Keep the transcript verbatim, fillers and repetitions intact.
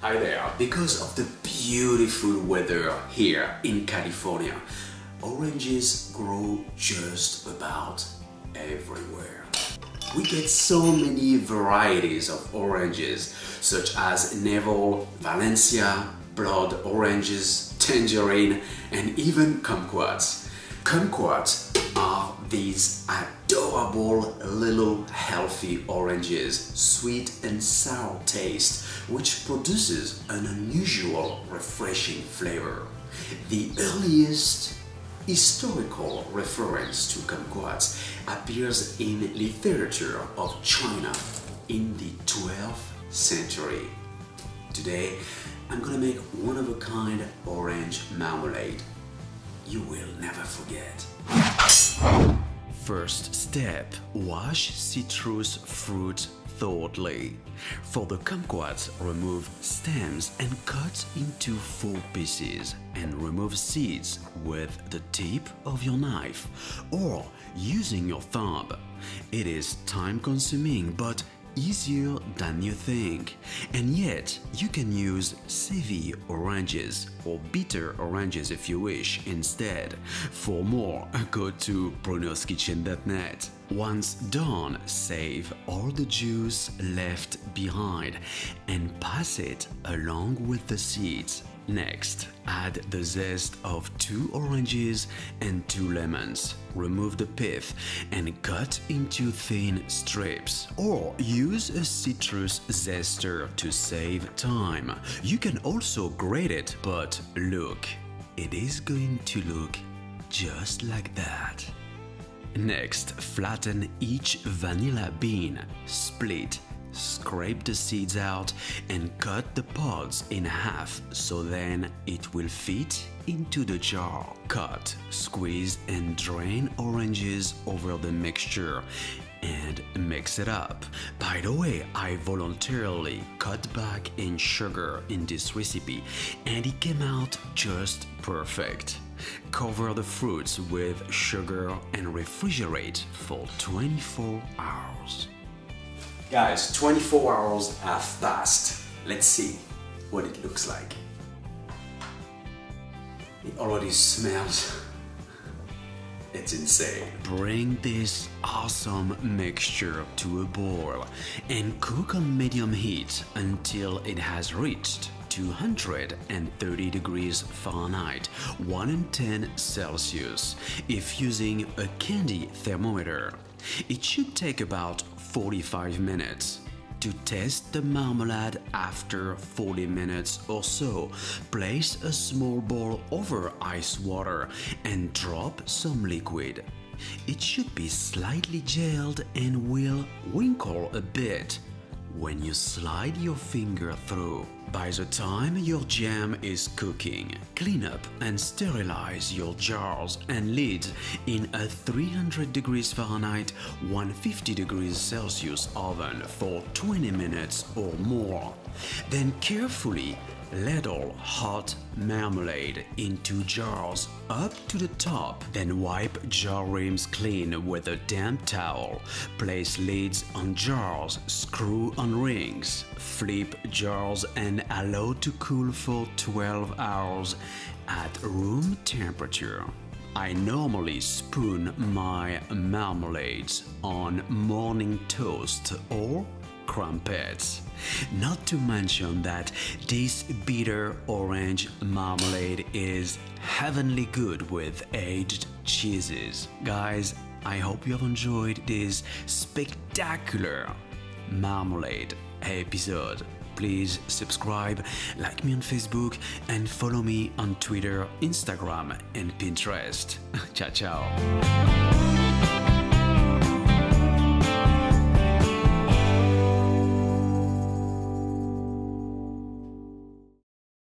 Hi there! Because of the beautiful weather here in California, oranges grow just about everywhere. We get so many varieties of oranges, such as Neville, Valencia, blood oranges, tangerine, and even kumquats. Kumquats are these adorable little healthy oranges, sweet and sour taste, which produces an unusual refreshing flavor. The earliest historical reference to kumquats appears in literature of China in the twelfth century. Today, I'm gonna make one-of-a-kind orange marmalade you will never forget. First step, wash citrus fruit thoroughly. For the kumquats, remove stems and cut into four pieces and remove seeds with the tip of your knife or using your thumb. It is time-consuming but easier than you think, and yet you can use savvy oranges or bitter oranges if you wish instead. For more, go to brunos kitchen dot net. Once done, save all the juice left behind and pass it along with the seeds. Next, add the zest of two oranges and two lemons. Remove the pith and cut into thin strips or use a citrus zester to save time. You can also grate it, but look, it is going to look just like that. Next, flatten each vanilla bean, split. Scrape the seeds out and cut the pods in half so then it will fit into the jar. Cut, squeeze and drain oranges over the mixture and mix it up. By the way, I voluntarily cut back in sugar in this recipe and it came out just perfect. Cover the fruits with sugar and refrigerate for twenty-four hours. Guys, twenty-four hours have passed. Let's see what it looks like. It already smells. It's insane. Bring this awesome mixture to a boil and cook on medium heat until it has reached two hundred thirty degrees Fahrenheit, one hundred ten Celsius, if using a candy thermometer. It should take about forty-five minutes. To test the marmalade after forty minutes or so, place a small bowl over ice water and drop some liquid. It should be slightly gelled and will wrinkle a bit when you slide your finger through. By the time your jam is cooking, clean up and sterilize your jars and lids in a three hundred degrees Fahrenheit, one hundred fifty degrees Celsius oven for twenty minutes or more. Then carefully ladle hot marmalade into jars up to the top. Then wipe jar rims clean with a damp towel. Place lids on jars, screw on rings, flip jars and allow to cool for twelve hours at room temperature. I normally spoon my marmalades on morning toast or crumpets. Not to mention that this bitter orange marmalade is heavenly good with aged cheeses. Guys, I hope you have enjoyed this spectacular marmalade episode. Please subscribe, like me on Facebook, and follow me on Twitter, Instagram, and Pinterest. Ciao, ciao.